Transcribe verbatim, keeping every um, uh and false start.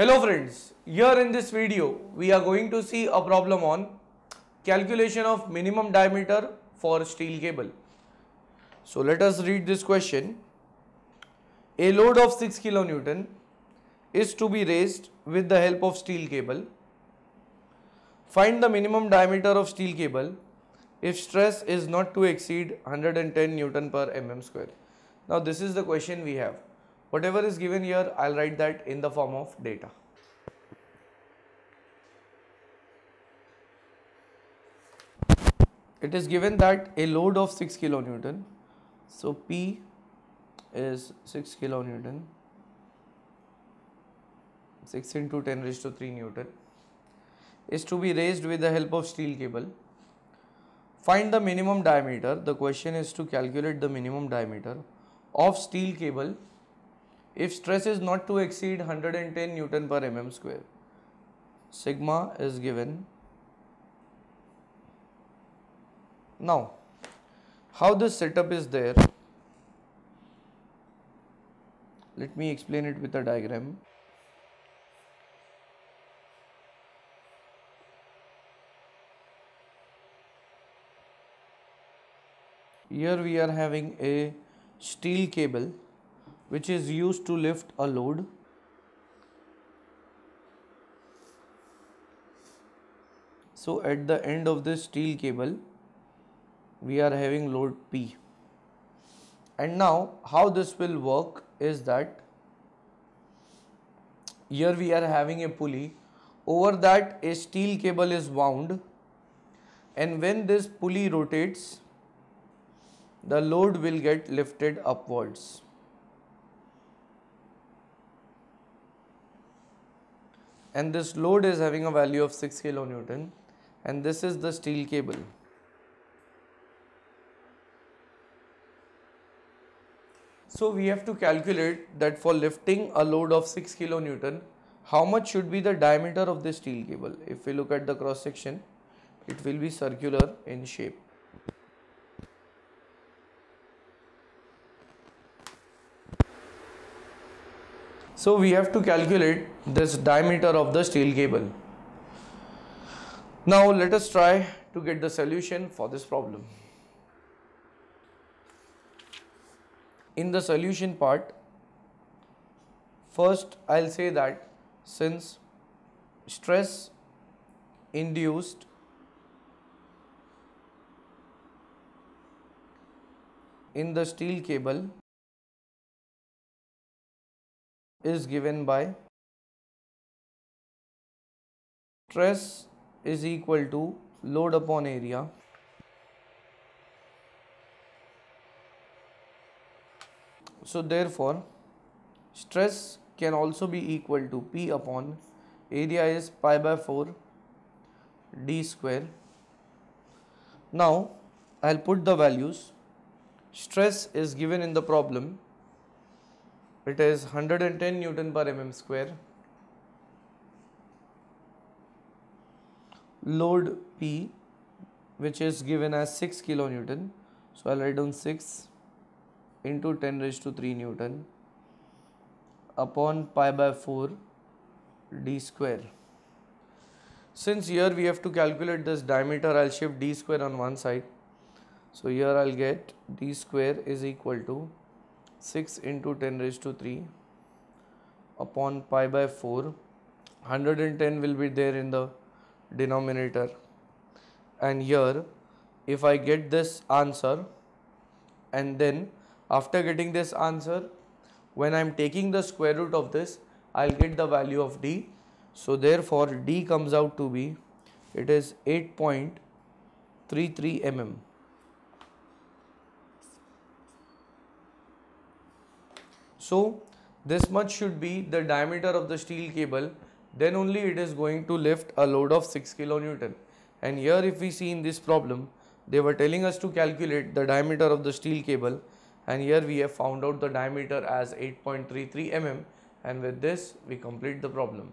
Hello friends, here in this video we are going to see a problem on calculation of minimum diameter for steel cable. So let us read this question. A load of six kilonewton is to be raised with the help of steel cable. Find the minimum diameter of steel cable if stress is not to exceed one hundred ten newton per millimeter square. Now this is the question we have. Whatever is given here, I'll write that in the form of data. It is given that a load of six kilonewton, so P is six kilonewton, six into ten raised to three newton, is to be raised with the help of steel cable. Find the minimum diameter. The question is to calculate the minimum diameter of steel cable if stress is not to exceed one hundred ten newton per millimeter square. Sigma is given. Now, how this setup is there? Let me explain it with a diagram. Here we are having a steel cable which is used to lift a load. So at the end of this steel cable we are having load P, and now how this will work is that here we are having a pulley. Over that a steel cable is wound, and when this pulley rotates the load will get lifted upwards. And this load is having a value of six kilonewton, and this is the steel cable. So we have to calculate that for lifting a load of six kilonewton, how much should be the diameter of the steel cable? If we look at the cross section, it will be circular in shape. So we have to calculate this diameter of the steel cable. Now let us try to get the solution for this problem. In the solution part, first I'll say that since stress induced in the steel cable is given by stress is equal to load upon area, so therefore stress can also be equal to P upon area is pi by four d square. Now I'll put the values. Stress is given in the problem. It is one hundred ten newton per millimeter square, load P which is given as six kilonewton, so I will write down six into ten raised to three newton upon pi by four d square. Since here we have to calculate this diameter, I will shift d square on one side, so here I will get d square is equal to six into ten raised to three upon pi by four. one hundred ten will be there in the denominator, and here if I get this answer, and then after getting this answer, when I am taking the square root of this, I will get the value of d. So therefore d comes out to be, it is eight point three three millimeters. So this much should be the diameter of the steel cable, then only it is going to lift a load of six kilonewton. And here if we see in this problem, they were telling us to calculate the diameter of the steel cable, and here we have found out the diameter as eight point three three millimeters, and with this we complete the problem.